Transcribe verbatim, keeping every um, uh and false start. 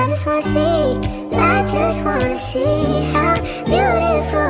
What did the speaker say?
I just wanna see, I just wanna see how beautiful